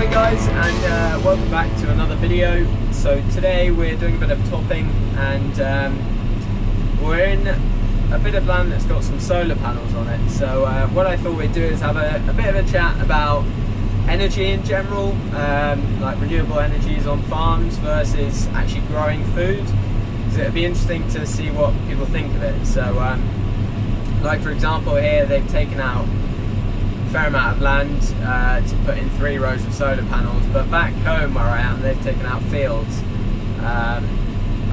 Morning guys, and welcome back to another video. So today we're doing a bit of topping, and we're in a bit of land that's got some solar panels on it. So what I thought we'd do is have a bit of a chat about energy in general, like renewable energies on farms versus actually growing food, because it'd be interesting to see what people think of it. So like for example here, they've taken out fair amount of land to put in 3 rows of solar panels, but back home where I am, they've taken out fields and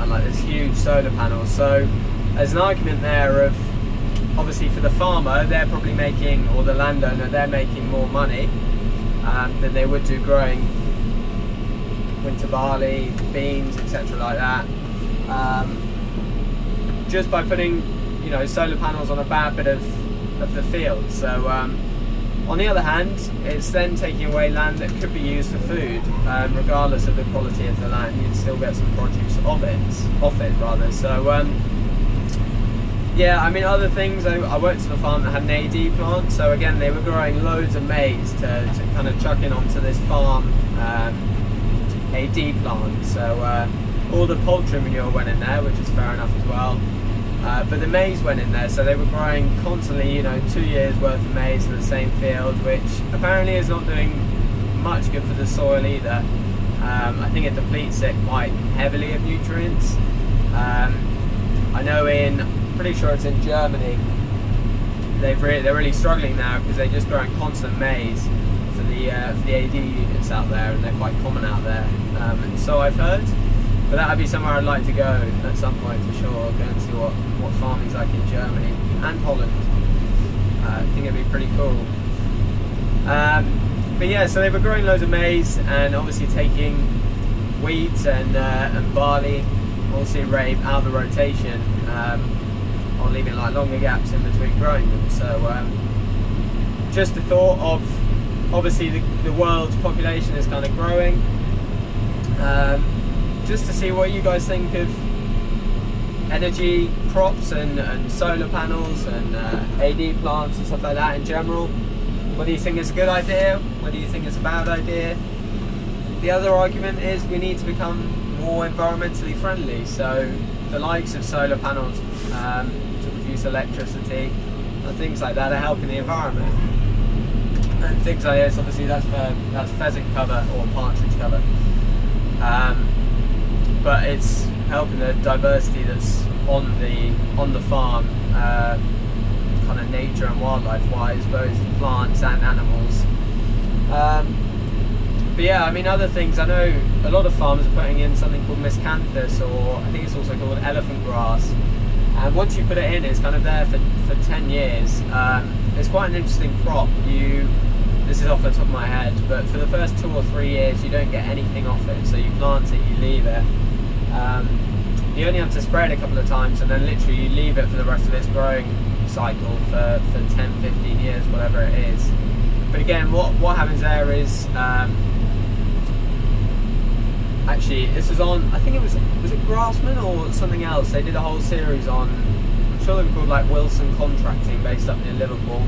like this huge solar panels. So there's an argument there of, obviously for the farmer, they're probably making, or the landowner, they're making more money than they would do growing winter barley, beans, etc. like that, just by putting, you know, solar panels on a bad bit of the field. So on the other hand, it's then taking away land that could be used for food, regardless of the quality of the land. You'd still get some produce off it. So yeah, I mean, other things, I worked on a farm that had an AD plant. So again, they were growing loads of maize to kind of chuck in onto this farm AD plant. So all the poultry manure went in there, which is fair enough as well. But the maize went in there, so they were growing constantly, you know, 2 years worth of maize in the same field, which apparently is not doing much good for the soil either. I think it depletes it quite heavily of nutrients. I know I'm pretty sure it's in Germany, they're really struggling now because they're just growing constant maize for the AD units out there, and they're quite common out there, and so I've heard. But that would be somewhere I'd like to go at some point for sure, go and see what farming's like in Germany and Holland. I think it'd be pretty cool. But yeah, so they were growing loads of maize and obviously taking wheat and barley, also rape, out of the rotation, or leaving like longer gaps in between growing them. So just the thought of, obviously the world's population is kind of growing. Just to see what you guys think of energy, crops and solar panels and AD plants and stuff like that in general. Whether you think it's a good idea, whether you think it's a bad idea. The other argument is we need to become more environmentally friendly. So the likes of solar panels to produce electricity and things like that are helping the environment. And things like this, obviously that's pheasant cover or partridge cover. But it's helping the diversity that's on the farm, kind of nature and wildlife-wise, both plants and animals. But yeah, I mean, other things. I know a lot of farmers are putting in something called miscanthus, or I think it's also called elephant grass. And once you put it in, it's kind of there for 10 years. It's quite an interesting crop. This is off the top of my head, but for the first 2 or 3 years, you don't get anything off it. So you plant it, you leave it. You only have to spray it a couple of times, and then literally you leave it for the rest of its growing cycle for 10, 15 years, whatever it is. But again, what happens there is, actually this was on, I think it was it Grassman or something else? They did a whole series on, I'm sure they were called like Wilson Contracting, based up near Liverpool.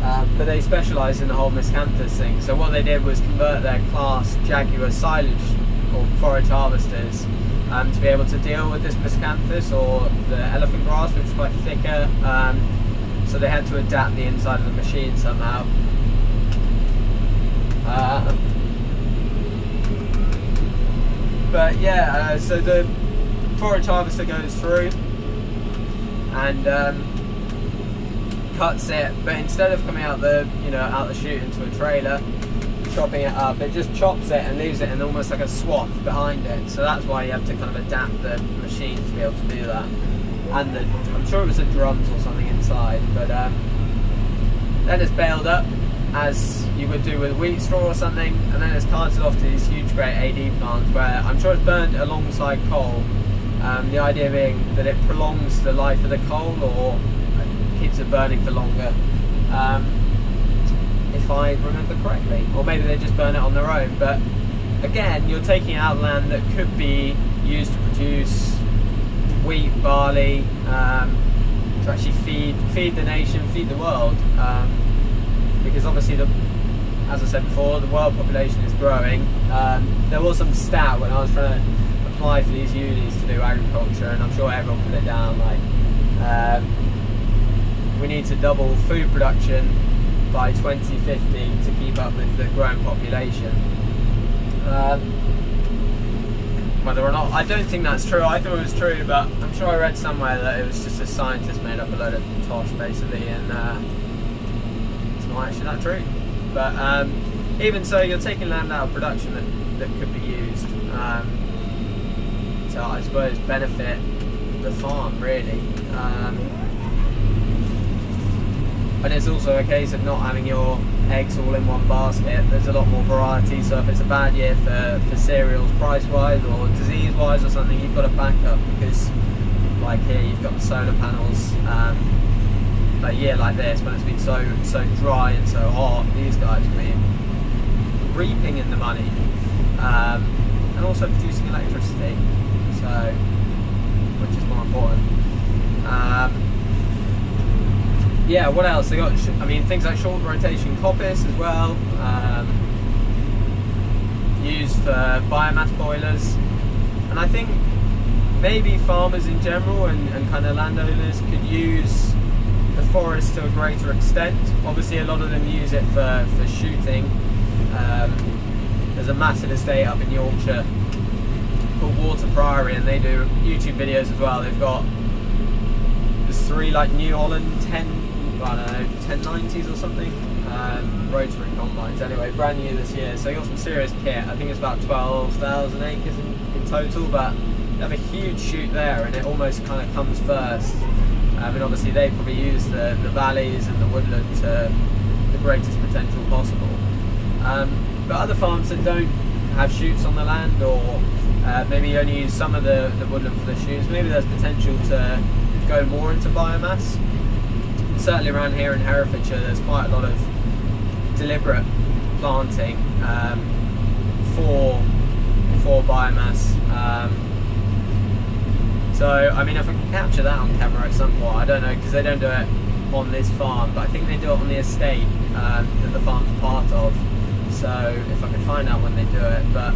But they specialised in the whole miscanthus thing. So what they did was convert their class Jaguar silage or forage harvesters to be able to deal with this miscanthus or the elephant grass, which is quite thicker, so they had to adapt the inside of the machine somehow. But yeah, so the forage harvester goes through and cuts it, but instead of coming out the, you know, out the chute into a trailer, chopping it up, it just chops it and leaves it in almost like a swath behind it. So that's why you have to kind of adapt the machine to be able to do that. And I'm sure it was the drums or something inside, but then it's baled up as you would do with wheat straw or something, and then it's carted off to these huge great AD plants where I'm sure it's burnt alongside coal. The idea being that it prolongs the life of the coal, or keeps it burning for longer, if I remember correctly, or maybe they just burn it on their own. But again, you're taking out land that could be used to produce wheat, barley, to actually feed the nation, feed the world, because obviously the as I said before, the wild population is growing. There was some stat when I was trying to apply for these unis to do agriculture, and I'm sure everyone put it down, like we need to double food production by 2050 to keep up with the growing population. Whether or not, I don't think that's true. I thought it was true, but I'm sure I read somewhere that it was just a scientist made up a load of tosh basically, and it's not actually that true. But even so, you're taking land out of production that could be used to, I suppose, benefit the farm really. And it's also a case of not having your eggs all in one basket. There's a lot more variety, so if it's a bad year for cereals price-wise or disease-wise or something, you've got a backup, because like here you've got the solar panels. But a year like this, when it's been so dry and so hot, these guys have been reaping in the money, and also producing electricity, so which is more important. Yeah, what else? They got, I mean, things like short rotation coppice as well, used for biomass boilers. And I think maybe farmers in general and kind of landowners could use the forest to a greater extent. Obviously, a lot of them use it for shooting. There's a massive estate up in Yorkshire called Water Priory, and they do YouTube videos as well. They've got three like New Holland 1090s or something, rotary combines, anyway, brand new this year. So you got some serious kit. I think it's about 12,000 acres in total, but they have a huge shoot there, and it almost kind of comes first. I mean, obviously they probably use the valleys and the woodland to the greatest potential possible. But other farms that don't have shoots on the land, or maybe only use some of the woodland for the shoots, maybe there's potential to go more into biomass. Certainly around here in Herefordshire, there's quite a lot of deliberate planting for biomass. So I mean, if I can capture that on camera somewhat, I don't know, because they don't do it on this farm, but I think they do it on the estate that the farm's part of. So if I can find out when they do it, but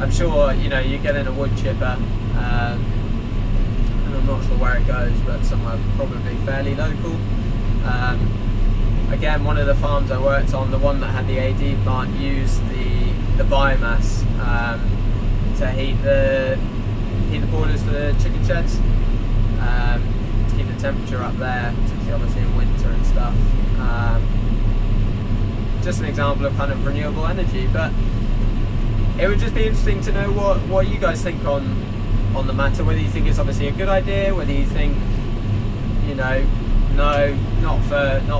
I'm sure, you know, you get in a wood chipper. I'm not sure where it goes, but somewhere probably fairly local. Again, one of the farms I worked on, the one that had the AD plant, used the biomass to heat the boilers for the chicken sheds, to keep the temperature up there, particularly obviously in winter and stuff. Just an example of kind of renewable energy, but it would just be interesting to know what you guys think on the matter, whether you think it's obviously a good idea, whether you think, you know, no, not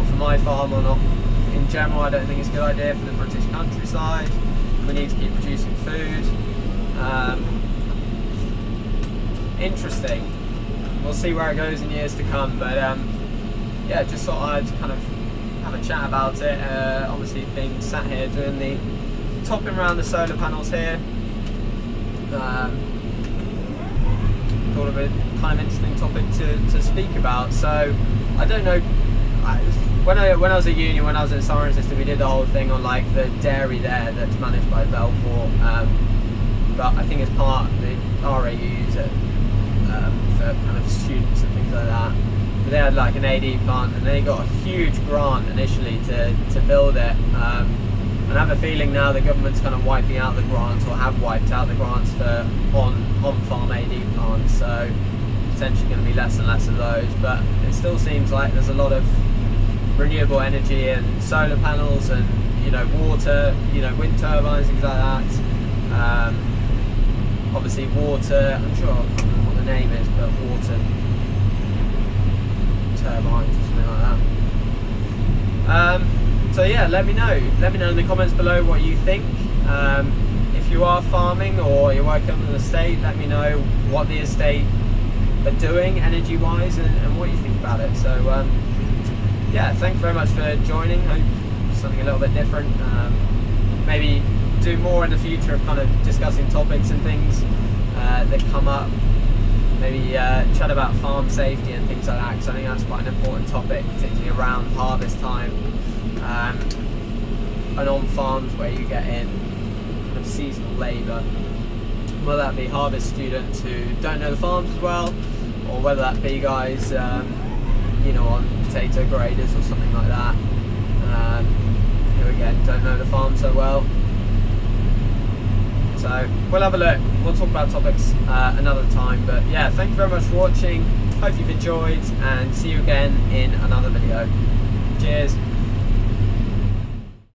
for my farm, or not in general. I don't think it's a good idea for the British countryside. We need to keep producing food. Interesting. We'll see where it goes in years to come, but yeah, just thought I'd kind of have a chat about it. Obviously being sat here doing the topping round the solar panels here, thought of a kind of interesting topic to speak about. So I don't know, when I was at uni, when I was in science system, we did the whole thing on like the dairy there that's managed by Belfort, but I think it's part of the RAUs for kind of students and things like that. But they had like an AD plant, and they got a huge grant initially to build it, and I have a feeling now the government's kind of wiping out the grants, or have wiped out the grants for on-farm AD plants, so potentially going to be less and less of those. But it still seems like there's a lot of renewable energy and solar panels and, you know, water, you know, wind turbines, things like that. Obviously water, I'm sure I can't remember what the name is, but water turbines or something like that. So yeah, let me know in the comments below what you think. If you are farming or you're working on an estate, let me know what the estate are doing energy wise and what you think about it. So yeah, thanks very much for joining. I hope something a little bit different, maybe do more in the future of kind of discussing topics and things that come up, maybe chat about farm safety and things like that, because I think that's quite an important topic, particularly around harvest time. and on farms where you get in kind of seasonal labour, whether that be harvest students who don't know the farms as well, or whether that be guys you know, on potato graders or something like that, who again don't know the farm so well. So we'll have a look, we'll talk about topics another time, but yeah, thank you very much for watching, hope you've enjoyed, and see you again in another video. Cheers.